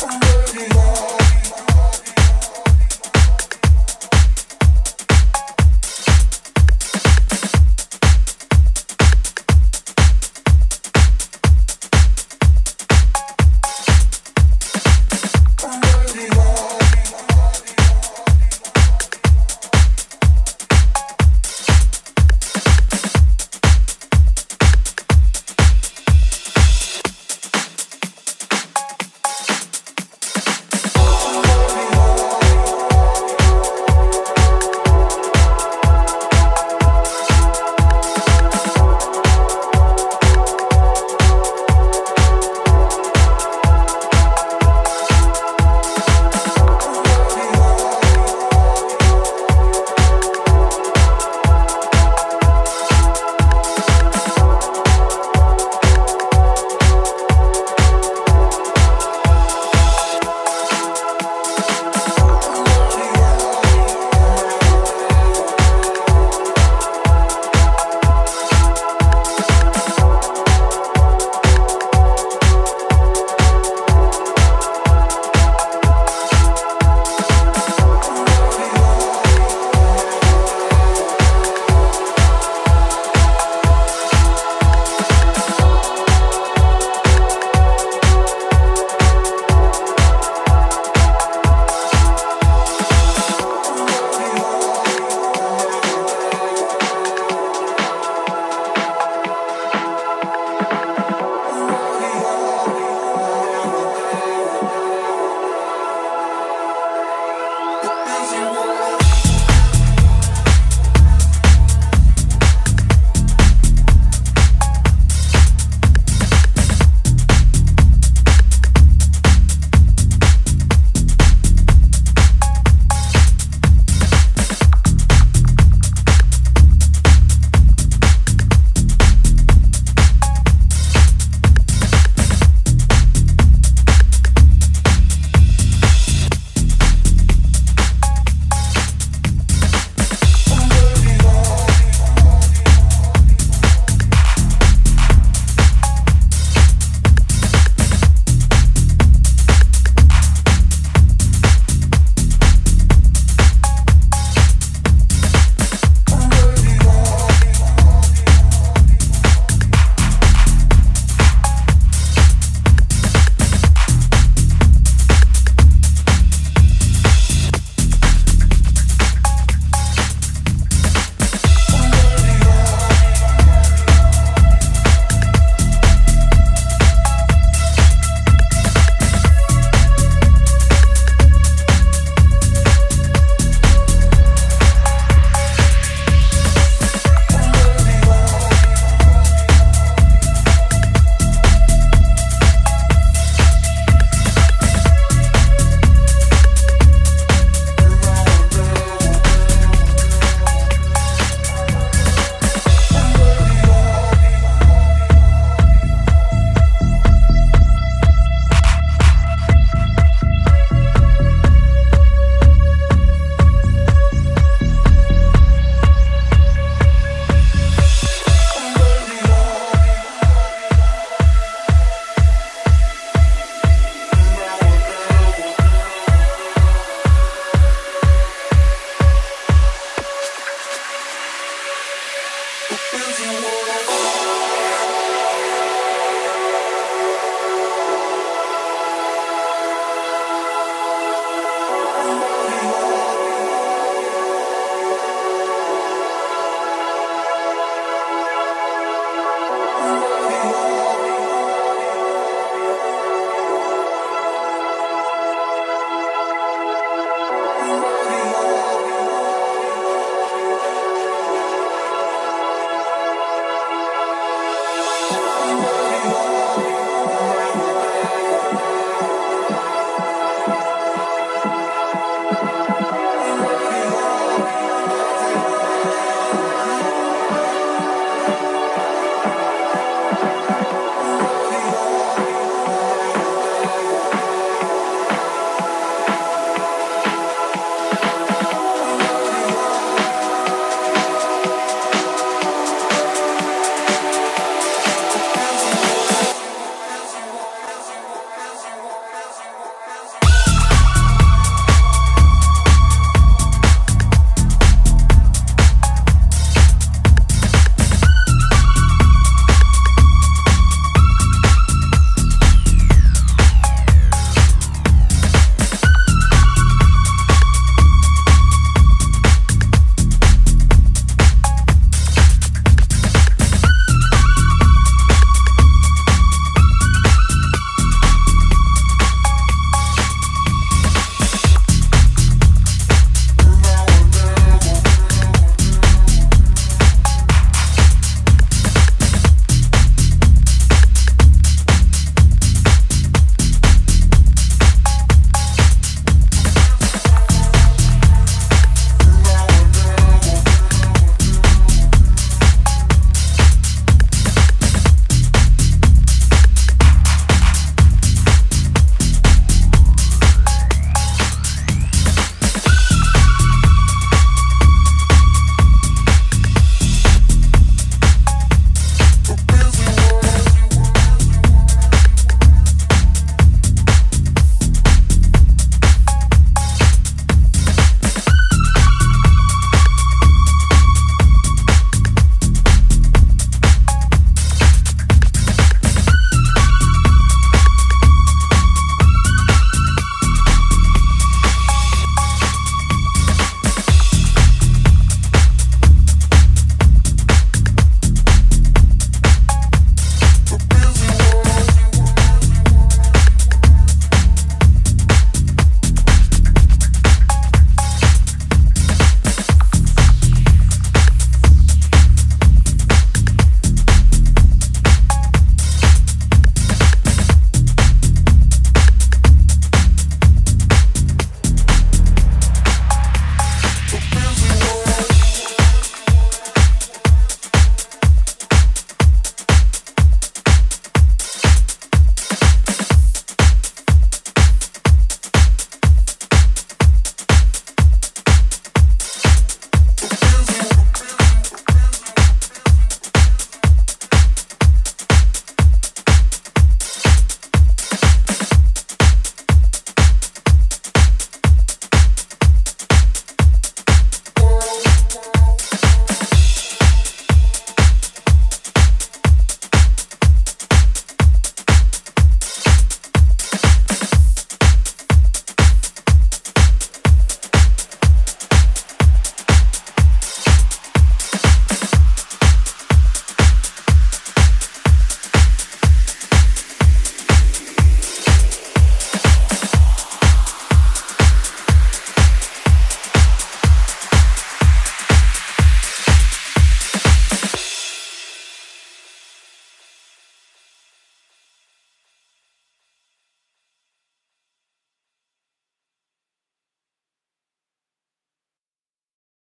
I'm working hard.